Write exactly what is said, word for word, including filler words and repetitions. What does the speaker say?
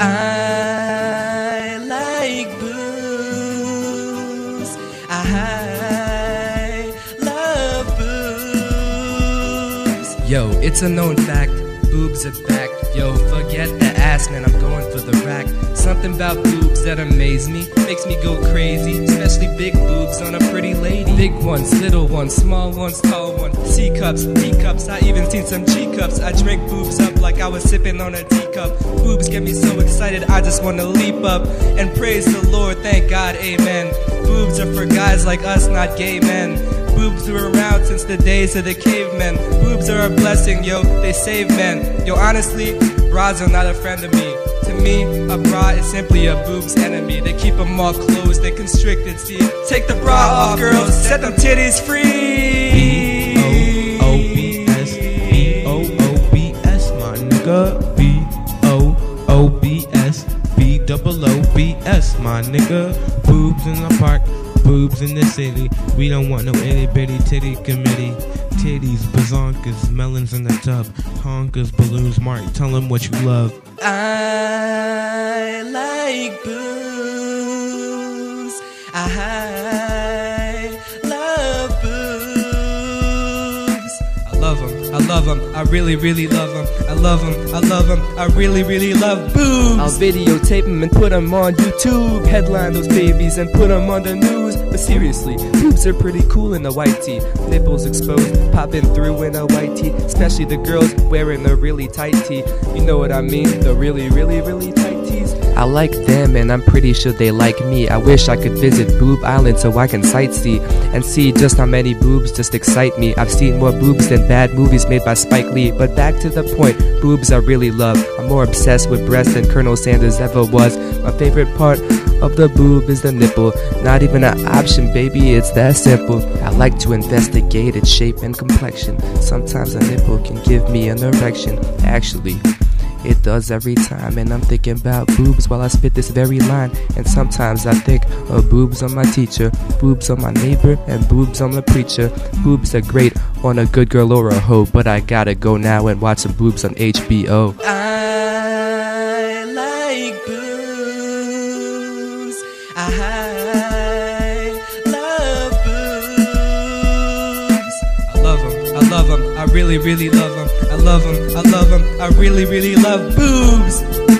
I like booze. I love boobs. Yo, it's a known fact, boobs are back. Yo, forget the ass, man, I'm going for the rack. Something about boobs that amaze me, makes me go crazy, especially big boobs on a pretty lady. Big ones, little ones, small ones, tall ones, C-cups, D-cups, I even seen some G-cups. I drink boobs up like I was sipping on a teacup. Boobs get me so excited, I just wanna leap up and praise the Lord, thank God, amen. Boobs are for guys like us, not gay men. Boobs were around since the days of the cavemen. Boobs are a blessing, yo, they save men. Yo, honestly, bras are not a friend of me. To me, a bra is simply a boob's enemy. They keep them all closed, they're constricted, see. Take the bra off, girls, set them titties free. B O O B S, B O O B S, my nigga. B O O B S, B O O B S, my nigga. Boobs in the park, boobs in the city. We don't want no itty bitty titty committee. Titties, bazonkas, melons in the tub, honkers, balloons, Mark, tell them what you love. I like booze. I love boobs. I love them, I love them, I really, really love them. I love them, I love them, I really, really love boobs. I'll videotape them and put them on YouTube. Headline those babies and put them on the news. But seriously, boobs are pretty cool in a white tee. Nipples exposed, popping through in a white tee. Especially the girls wearing the really tight tee. You know what I mean, the really, really, really tight tees. I like them and I'm pretty sure they like me. I wish I could visit Boob Island so I can sightsee and see just how many boobs just excite me. I've seen more boobs than bad movies made by Spike Lee. But back to the point, boobs I really love. I'm more obsessed with breasts than Colonel Sanders ever was. My favorite part of the boob is the nipple. Not even an option, baby, it's that simple. I like to investigate its shape and complexion. Sometimes a nipple can give me an erection. Actually, it does every time. And I'm thinking about boobs while I spit this very line. And sometimes I think of boobs on my teacher, boobs on my neighbor, and boobs on the preacher. Boobs are great on a good girl or a hoe, but I gotta go now and watch some boobs on H B O. I like boobs. I love boobs. I love them, I love them, I really, really love them. I love them, I love them, I really, really love boobs.